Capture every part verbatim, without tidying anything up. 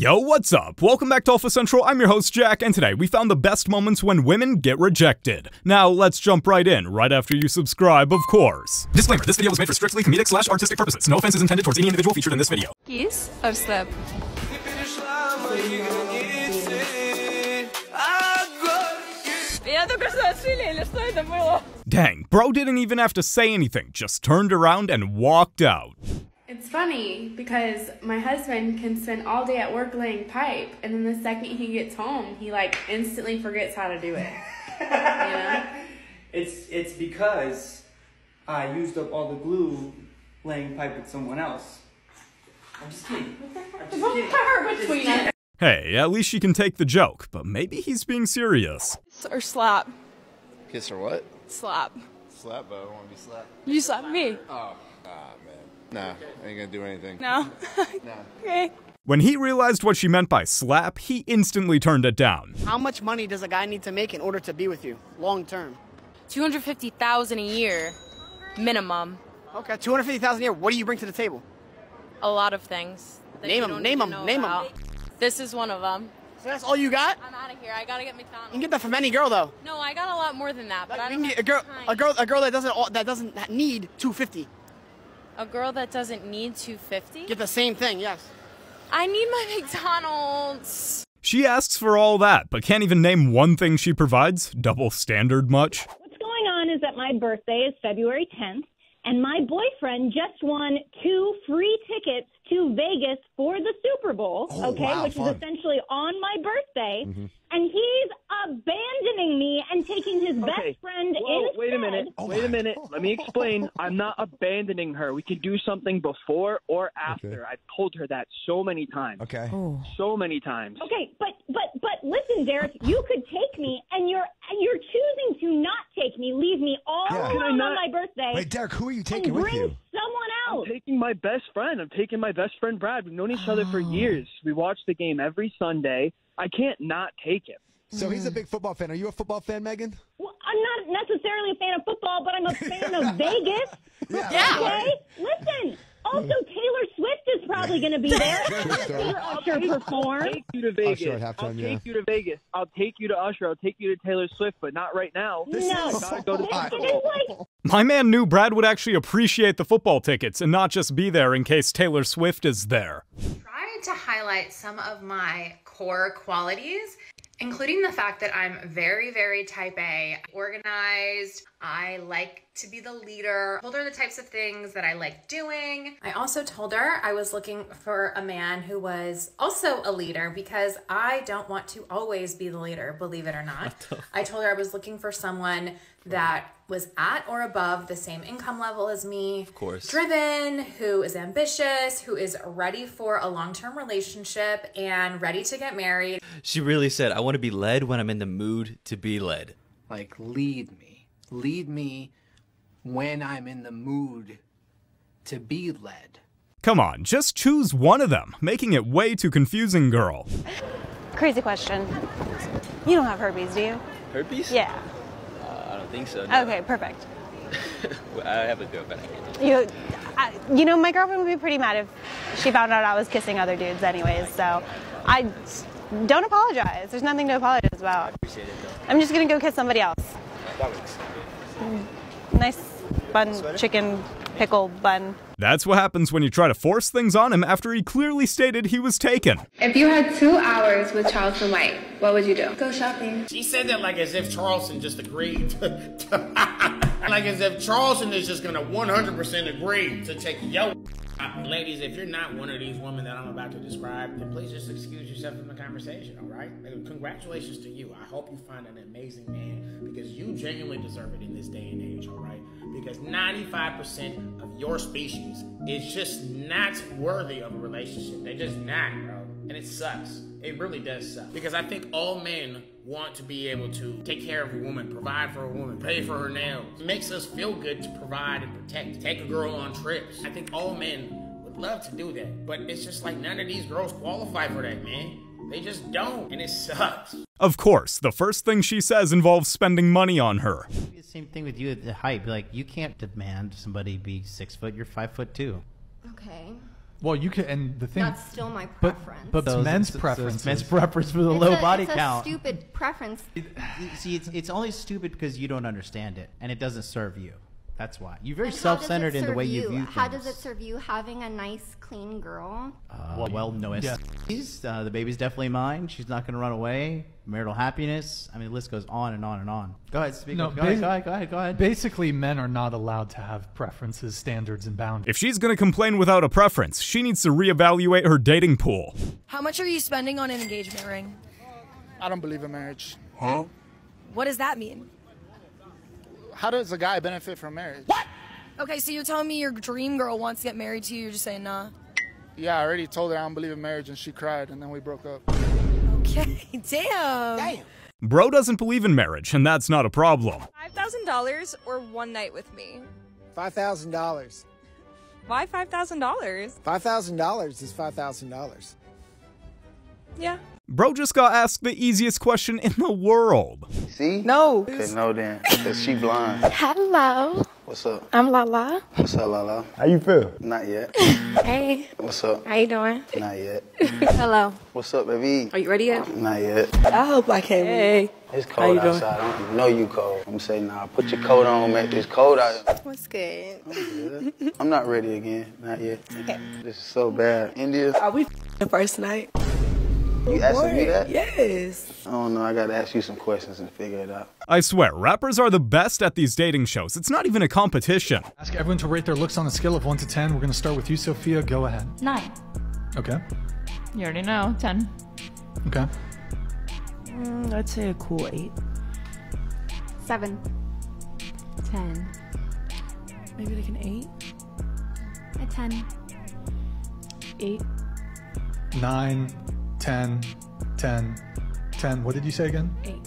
Yo, what's up? Welcome back to Alpha Central, I'm your host Jack, and today we found the best moments when women get rejected. Now, let's jump right in, right after you subscribe, of course. Disclaimer, this video was made for strictly comedic slash artistic purposes. No offense is intended towards any individual featured in this video. Kiss or slap? Dang, bro didn't even have to say anything, just turned around and walked out. It's funny because my husband can spend all day at work laying pipe, and then the second he gets home, he like instantly forgets how to do it. You know? It's it's because I used up all the glue laying pipe with someone else. I'm just kidding. I'm just kidding. Between us. Hey, at least she can take the joke, but maybe he's being serious. Kiss or slap? Kiss or what? Slap. Slap, but I want to be slapped. You slapped me. Oh, ah man. Nah, I ain't gonna do anything. No? Nah. Okay. When he realized what she meant by slap, he instantly turned it down. How much money does a guy need to make in order to be with you, long term? two hundred fifty thousand dollars a year, minimum. Okay, two hundred fifty thousand dollars a year, what do you bring to the table? A lot of things. Name them, name them, name them. This is one of them. So that's all you got? I'm out of here. I gotta get McDonald's. You can get that from any girl, though. No, I got a lot more than that, but like, I don't know. A girl, a girl, a girl that doesn't that doesn't need two hundred fifty thousand dollars. A girl that doesn't need two hundred fifty thousand dollars? Get the same thing, yes. I need my McDonald's. She asks for all that, but can't even name one thing she provides. Double standard much? What's going on is that my birthday is February tenth, and my boyfriend just won two free tickets to Vegas for the Super Bowl, oh, okay, wow, which fun. Is essentially on my birthday, mm-hmm. and he's abandoning me and taking his okay. best friend Whoa, instead. Wait a minute, oh wait a minute, God. Let me explain. I'm not abandoning her. We can do something before or after. Okay. I've told her that so many times. Okay. Oh. So many times. Okay, but, but, but listen, Derek, you could take me, and you're and you're choosing to not take me, leave me all yeah. alone not... on my birthday. Wait, Derek, who are you taking with you? Someone else. I'm taking my best friend. I'm taking my best friend, Brad. We've known each oh. other for years. We watch the game every Sunday. I can't not take him. So he's a big football fan. Are you a football fan, Megan? Well, I'm not necessarily a fan of football, but I'm a fan of Vegas. Yeah. yeah. Okay? Listen, also Taylor Swift is probably going to be there. I'll Usher perform. I'll take you to Vegas. Usher halftime, I'll take yeah. you to Vegas. I'll take you to Usher. I'll take you to Taylor Swift, but not right now. This no. Is gotta go to this, it is like... My man knew Brad would actually appreciate the football tickets and not just be there in case Taylor Swift is there. Trying to highlight some of my core qualities, including the fact that I'm very, very type A, organized. I like to be the leader. I told her the types of things that I like doing. I also told her I was looking for a man who was also a leader because I don't want to always be the leader, believe it or not. I told her I was looking for someone that was at or above the same income level as me. Of course. Driven, who is ambitious, who is ready for a long-term relationship and ready to get married. She really said, I want to be led when I'm in the mood to be led. Like, lead me. Lead me when I'm in the mood to be led. Come on, just choose one of them, making it way too confusing, girl. Crazy question. You don't have herpes, do you? Herpes? Yeah. I think so. No. Okay, perfect. Well, I have a girlfriend. You, I, you know, my girlfriend would be pretty mad if she found out I was kissing other dudes anyways, so I don't apologize. There's nothing to apologize about. I appreciate it, though. I'm just going to go kiss somebody else. That works. Nice bun, sweater? Chicken pickle bun. That's what happens when you try to force things on him after he clearly stated he was taken. If you had two hours with Charleston White, what would you do? Go shopping. She said that like as if Charleston just agreed. Like as if Charleston is just gonna one hundred percent agree to take yo. Ladies, if you're not one of these women that I'm about to describe, then please just excuse yourself from the conversation, all right? And congratulations to you. I hope you find an amazing man because you genuinely deserve it in this day and age, all right? Because ninety-five percent of your species is just not worthy of a relationship. They're just not, bro. And it sucks. It really does suck. Because I think all men want to be able to take care of a woman, provide for a woman, pay for her nails. It makes us feel good to provide and protect. Take a girl on trips. I think all men would love to do that. But it's just like none of these girls qualify for that, man. They just don't. And it sucks. Of course, the first thing she says involves spending money on her. Same thing with you at the height. Like, you can't demand somebody be six foot. You're five foot two. Okay. Well, you can, and the thing. That's still my preference. But, but so men's preference, men's preference for the it's low a, body it's count. It's a stupid preference. It, see, it's it's only stupid because you don't understand it, and it doesn't serve you. That's why you're very self-centered in the way you, you view things. How does it serve you having a nice, clean girl? Uh, well, well, no S Ts. Yeah. Uh, the baby's definitely mine. She's not going to run away. Marital happiness. I mean, the list goes on and on and on. Go ahead, speak. No, go, ahead, go ahead, go ahead, go ahead. Basically, men are not allowed to have preferences, standards, and boundaries. If she's going to complain without a preference, she needs to reevaluate her dating pool. How much are you spending on an engagement ring? I don't believe in marriage. Huh? What does that mean? How does a guy benefit from marriage? What? Okay, so you're telling me your dream girl wants to get married to you, you're just saying nah? Yeah, I already told her I don't believe in marriage and she cried and then we broke up. Okay, damn. Damn. Bro doesn't believe in marriage and that's not a problem. five thousand dollars or one night with me? five thousand dollars. Why five thousand dollars? five thousand dollars is five thousand dollars. Yeah. Bro just got asked the easiest question in the world. See? No. Okay, no then, cause she blind. Hello. What's up? I'm Lala. What's up, Lala? How you feel? Not yet. Hey. What's up? How you doing? Not yet. Hello. What's up, baby? Are you ready yet? Not yet. I hope I can. Hey. It's cold outside. I don't even know you cold. I'm saying, nah, put your coat on, make this cold out. What's good? I'm good. I'm not ready again. Not yet. Okay. This is so bad. India. Are we the first night? You asking me that? Yes. I don't know. I gotta ask you some questions and figure it out. I swear, rappers are the best at these dating shows. It's not even a competition. Ask everyone to rate their looks on a scale of one to ten. We're gonna start with you, Sophia. Go ahead. Nine. Okay. You already know. Ten. Okay. Mm, I'd say a cool eight. Seven. Ten. Maybe like an eight. A ten. Eight. Nine. ten, ten, ten. What did you say again? Eight.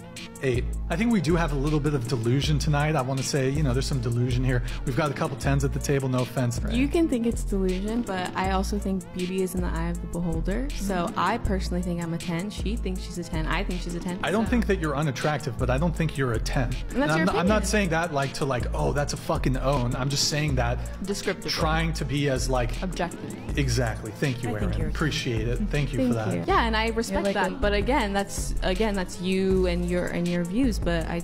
Eight. I think we do have a little bit of delusion tonight. I want to say, you know, there's some delusion here. We've got a couple tens at the table, no offense. Right? You can think it's delusion, but I also think beauty is in the eye of the beholder. So I personally think I'm a ten. She thinks she's a ten. I think she's a ten. I don't so. think that you're unattractive, but I don't think you're a ten. And that's and your I'm, opinion. I'm not saying that like to like, oh, that's a fucking own. I'm just saying that descriptive. Trying to be as like objective. Exactly. Thank you, Erin. Appreciate it. Thank you Thank for that. You. Yeah, and I respect like that. A, but again, that's again, that's you and your and your your views, but I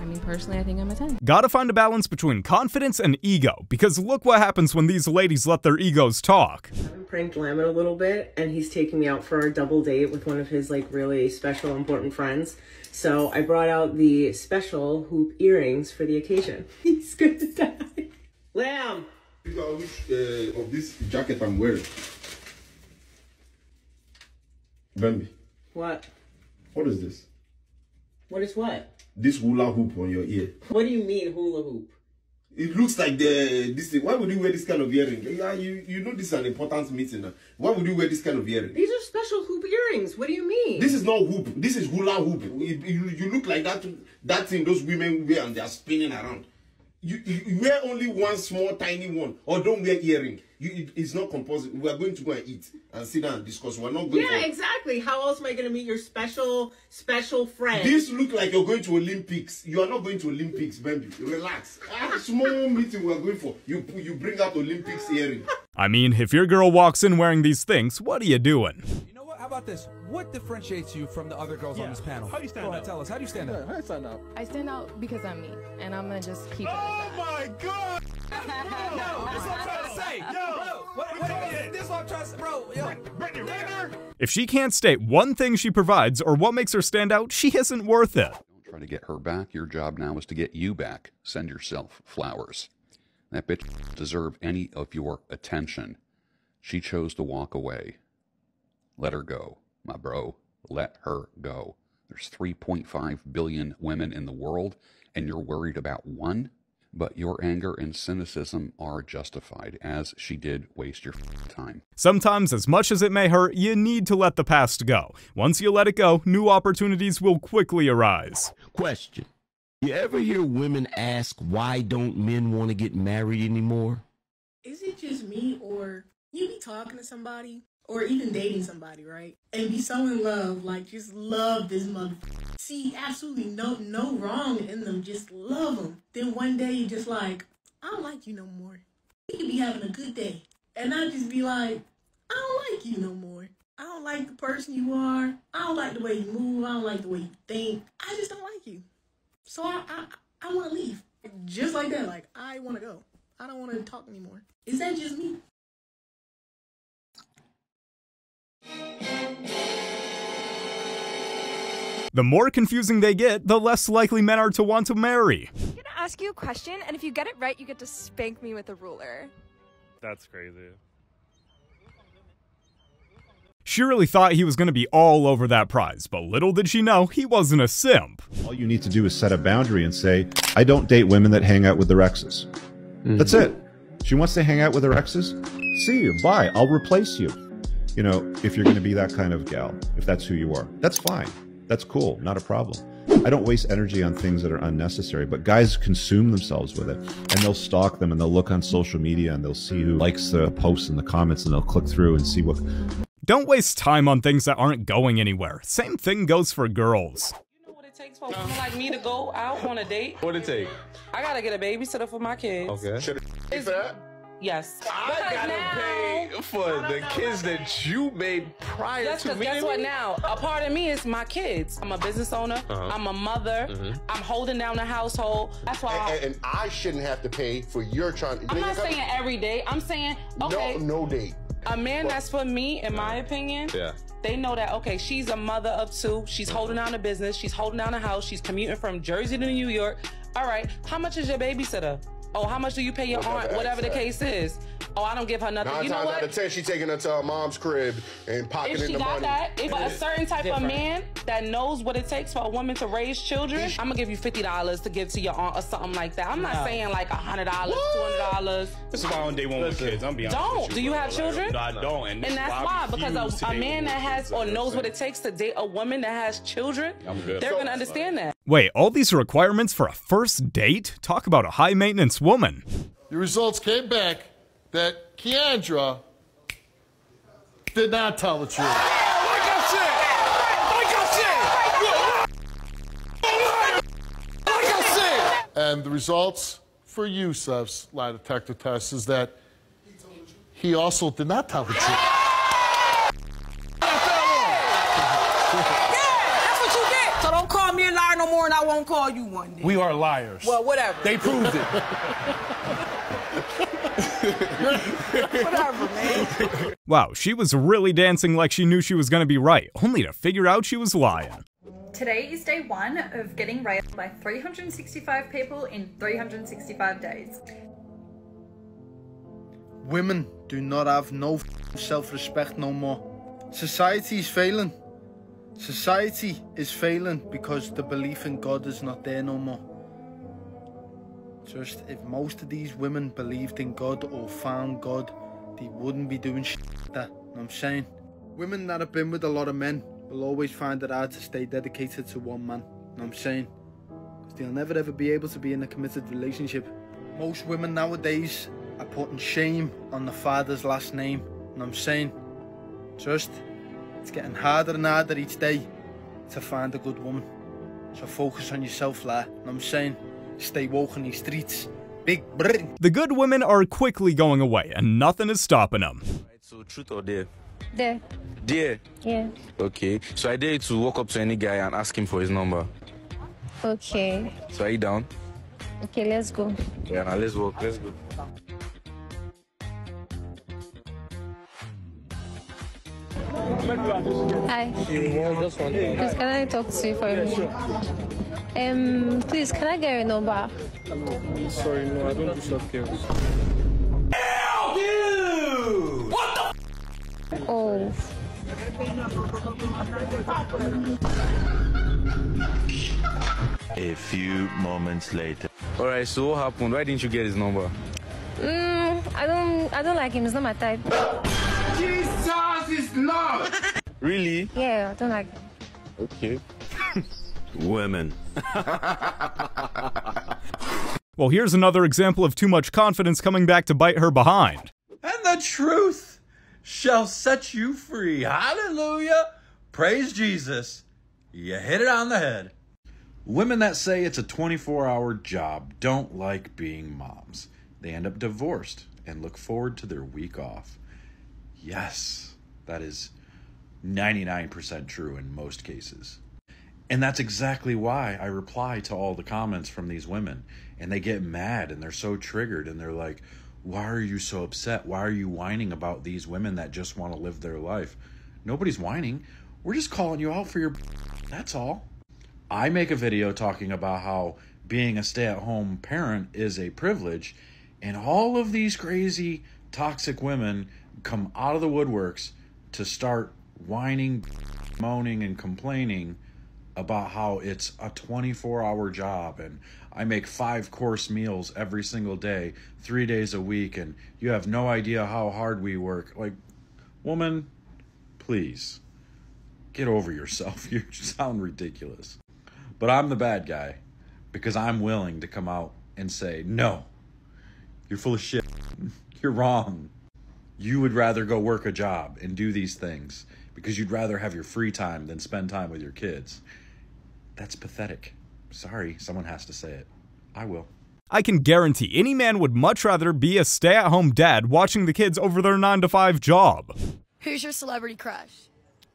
I mean personally I think I'm a ten. Gotta find a balance between confidence and ego, because look what happens when these ladies let their egos talk. I'm pranked Lamin a little bit and he's taking me out for a double date with one of his like really special important friends. So I brought out the special hoop earrings for the occasion. He's gonna die. Lam! Which uh, of this jacket I'm wearing? Bambi. What? What is this? What is what? This hula hoop on your ear. What do you mean hula hoop? It looks like the this thing. Why would you wear this kind of earring? Yeah, you, you know this is an important meeting. Why would you wear this kind of earring? These are special hoop earrings. What do you mean? This is not hoop. This is hula hoop. It, you, you look like that that thing those women wear and they are spinning around. You, you wear only one small tiny one, or don't wear earring. You, it, it's not compulsory. We are going to go and eat and sit down and discuss. We're not going. Yeah, to... exactly. How else am I going to meet your special, special friend? This look like you're going to Olympics. You are not going to Olympics, baby. Relax. Ah, small meeting we are going for. You, you bring out Olympics earring. I mean, if your girl walks in wearing these things, what are you doing? You know what? How about this? What differentiates you from the other girls yeah. on this panel? How do you stand out? Tell us. How do you stand out? How do you stand out? I stand out because I'm me, and I'm gonna just keep. Oh it my God! No, that's what I'm trying to say. Yo, bro, what, what, this what I'm trying to say, bro. Yo, Brittany, Brittany. If she can't state one thing she provides or what makes her stand out, she isn't worth it. Don't try to get her back. Your job now is to get you back. Send yourself flowers. That bitch doesn't deserve any of your attention. She chose to walk away. Let her go, my bro. Let her go. There's three point five billion women in the world, and you're worried about one? But your anger and cynicism are justified, as she did waste your time. Sometimes, as much as it may hurt, you need to let the past go. Once you let it go, new opportunities will quickly arise. Question. You ever hear women ask, why don't men want to get married anymore? Is it just me, or you be talking to somebody? Or even dating somebody, right? And be so in love, like just love this motherfucker. See absolutely no no wrong in them, just love them. Then one day you just like, I don't like you no more. We could be having a good day. And I just be like, I don't like you no more. I don't like the person you are. I don't like the way you move. I don't like the way you think. I just don't like you. So I I, I want to leave. Just like that. Like, I want to go. I don't want to talk anymore. Is that just me? The more confusing they get, the less likely men are to want to marry. I'm gonna ask you a question, and if you get it right, you get to spank me with a ruler. That's crazy. She really thought he was gonna be all over that prize, but little did she know he wasn't a simp. All you need to do is set a boundary and say, I don't date women that hang out with their exes. Mm-hmm. That's it. She wants to hang out with her exes? See you, bye, I'll replace you. You know, if you're gonna be that kind of gal, if that's who you are, that's fine. That's cool, not a problem. I don't waste energy on things that are unnecessary, but guys consume themselves with it, and they'll stalk them, and they'll look on social media, and they'll see who likes the posts and the comments, and they'll click through and see what... Don't waste time on things that aren't going anywhere. Same thing goes for girls. You know what it takes for no. People like me to go out on a date? What it take? I gotta get a babysitter for my kids. Okay. Should I is that? Yes. I because gotta now, pay for the kids that you made prior yes, to me. Guess what now? A part of me is my kids. I'm a business owner. Uh-huh. I'm a mother. Mm-hmm. I'm holding down a household. That's why. And, and, and I shouldn't have to pay for your trying. I'm not saying up. Every day. I'm saying okay. No, no date. A man well, that's for me, in my opinion. Yeah. They know that, okay, she's a mother of two. She's holding down a business. She's holding down a house. She's commuting from Jersey to New York. All right. How much is your babysitter? Oh, how much do you pay your whatever aunt, whatever the case is? Oh, I don't give her nothing. Nine you know times what? out of ten, she's taking her to her mom's crib and pocketing the money. If she got money. That, if a certain type different. Of man that knows what it takes for a woman to raise children, I'm gonna give you fifty dollars to give to your aunt or something like that. I'm not no. saying like a hundred dollars, two hundred dollars. This is why on day one with kids. I'm be honest. Don't. With you, do you bro. Have children? No, I don't. And, and that's why, why because a, a man that has or knows what it takes to date a woman that has children, I'm good. They're so, gonna understand that. Wait, all these requirements for a first date? Talk about a high maintenance woman. The results came back that Keandra did not tell the truth. And the results for Yusuf's lie detector test is that he also did not tell the truth. And I won't call you one day. We are liars. Well, whatever. They proved it. Whatever, man. Wow, she was really dancing like she knew she was gonna be right, only to figure out she was lying. Today is day one of getting railed by three hundred sixty-five people in three hundred sixty-five days. Women do not have no self-respect no more. Society is failing. Society is failing because the belief in God is not there no more. Just if most of these women believed in God or found God, they wouldn't be doing shit like that. You know what I'm saying? Women that have been with a lot of men will always find it hard to stay dedicated to one man. You know what I'm saying? Because they'll never ever be able to be in a committed relationship. Most women nowadays are putting shame on the father's last name. You know what I'm saying? Just... it's getting harder and harder each day to find a good woman. So focus on yourself, lad. You know what I'm saying? Stay woke in these streets. Big Britain. The good women are quickly going away, and nothing is stopping them. Right, so truth or dare? Dare. Dare? Yeah. Okay. So I dare you to walk up to any guy and ask him for his number. Okay. So are you down? Okay, let's go. Yeah, now let's walk. Let's go. Hi. Please, can I talk to you for a minute? Um, please, can I get your number? Sorry, no, I don't do self-care. Ew! What the f***? Oh. A few moments later. Alright, so what happened? Why didn't you get his number? Mm, I don't, I don't like him. He's not my type. Jesus is love! Really? Yeah, I don't like it. Okay. Women. Well, here's another example of too much confidence coming back to bite her behind. And the truth shall set you free. Hallelujah! Praise Jesus. You hit it on the head. Women that say it's a twenty-four hour job don't like being moms. They end up divorced and look forward to their week off. Yes, that is ninety-nine percent true in most cases. And that's exactly why I reply to all the comments from these women. And they get mad and they're so triggered and they're like, why are you so upset? Why are you whining about these women that just want to live their life? Nobody's whining. We're just calling you out for your... That's all. I make a video talking about how being a stay-at-home parent is a privilege. And all of these crazy, toxic women come out of the woodworks to start whining, moaning, and complaining about how it's a twenty-four hour job and I make five course meals every single day, three days a week, and you have no idea how hard we work. Like, woman, please get over yourself. You sound ridiculous. But I'm the bad guy because I'm willing to come out and say, no, you're full of shit. You're wrong. You would rather go work a job and do these things because you'd rather have your free time than spend time with your kids. That's pathetic. Sorry, someone has to say it. I will. I can guarantee any man would much rather be a stay-at-home dad watching the kids over their nine to five job. Who's your celebrity crush?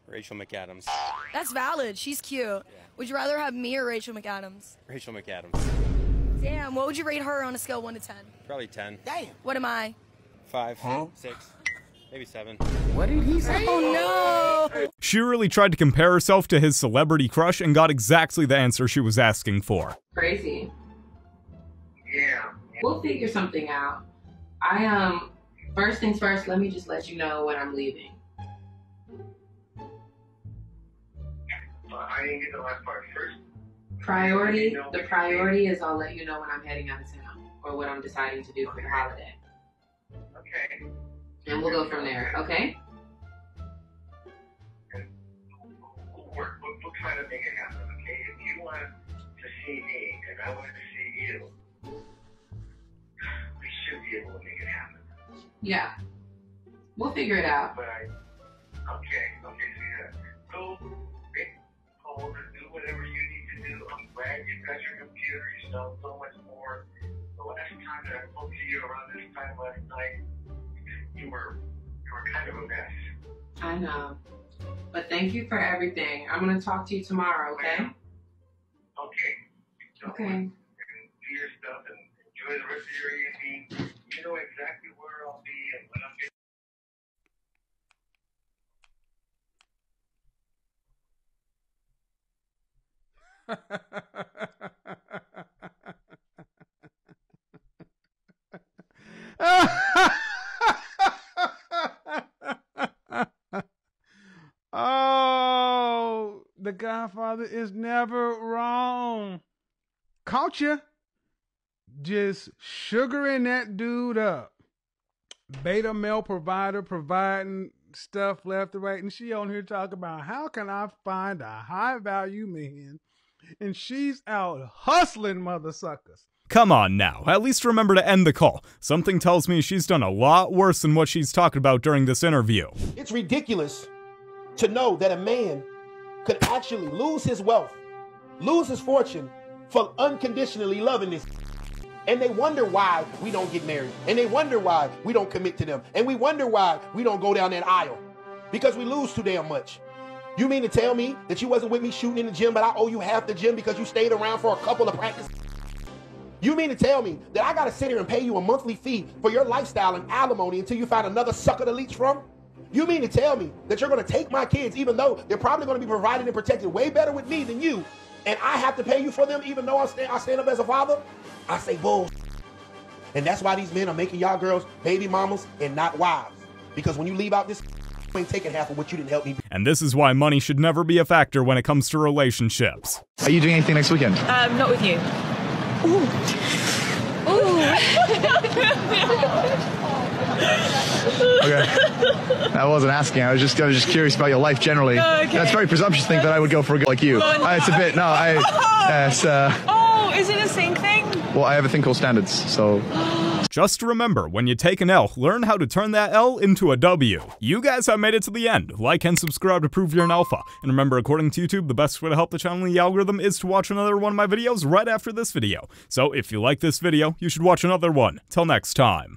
Rachel McAdams. That's valid. She's cute. Yeah. Would you rather have me or Rachel McAdams? Rachel McAdams. Damn, what would you rate her on a scale of one to ten? Probably ten. Damn. What am I? Five. Huh? Six. Maybe seven. What did he say? Oh no! She really tried to compare herself to his celebrity crush and got exactly the answer she was asking for. Crazy. Yeah. We'll figure something out. I, um, first things first, let me just let you know when I'm leaving. I didn't get the last part first. Priority? The priority is I'll let you know when I'm heading out of town or what I'm deciding to do for the holiday. Okay. And we'll go from there, okay? We're, we're, we're trying to make it happen, okay? If you want to see me and I want to see you, we should be able to make it happen. Yeah. We'll figure it out. But I, okay, okay, see that. Go, go, do whatever you need to do. I'm glad you got your computer. You know so much more. The last time that I spoke to you around this time last night, You were, you were kind of a mess. I know. But thank you for everything. I'm going to talk to you tomorrow, okay? Okay. So okay. Do your stuff and enjoy the rest of your evening. You know exactly where I'll be and when I'm getting... Ah! Oh, the Godfather is never wrong. Culture just sugaring that dude up. Beta male provider providing stuff left to right. And she on here talking about how can I find a high value man? And she's out hustling mother suckers. Come on now, at least remember to end the call. Something tells me she's done a lot worse than what she's talking about during this interview. It's ridiculous to know that a man could actually lose his wealth, lose his fortune for unconditionally loving this. And they wonder why we don't get married. And they wonder why we don't commit to them. And we wonder why we don't go down that aisle because we lose too damn much. You mean to tell me that you wasn't with me shooting in the gym, but I owe you half the gym because you stayed around for a couple of practices? You mean to tell me that I gotta sit here and pay you a monthly fee for your lifestyle and alimony until you find another sucker to leech from? You mean to tell me that you're gonna take my kids even though they're probably gonna be provided and protected way better with me than you, and I have to pay you for them even though I stand, I stand up as a father? I say bull. And that's why these men are making y'all girls baby mamas and not wives. Because when you leave out this, you ain't taking half of what you didn't help me. And this is why money should never be a factor when it comes to relationships. Are you doing anything next weekend? Um, not with you. Ooh. Ooh. Okay. I wasn't asking. I was just, I was just curious about your life generally. Oh, okay. That's a very presumptuous thing that I would go for a girl like you. Oh, no. I, it's a bit. No, I. Uh, it's, uh, oh, is it a sync thing? Well, I have a thing called standards, so. Just remember, when you take an L, learn how to turn that L into a W. You guys have made it to the end. Like and subscribe to prove you're an alpha. And remember, according to YouTube, the best way to help the channel and the algorithm is to watch another one of my videos right after this video. So if you like this video, you should watch another one. Till next time.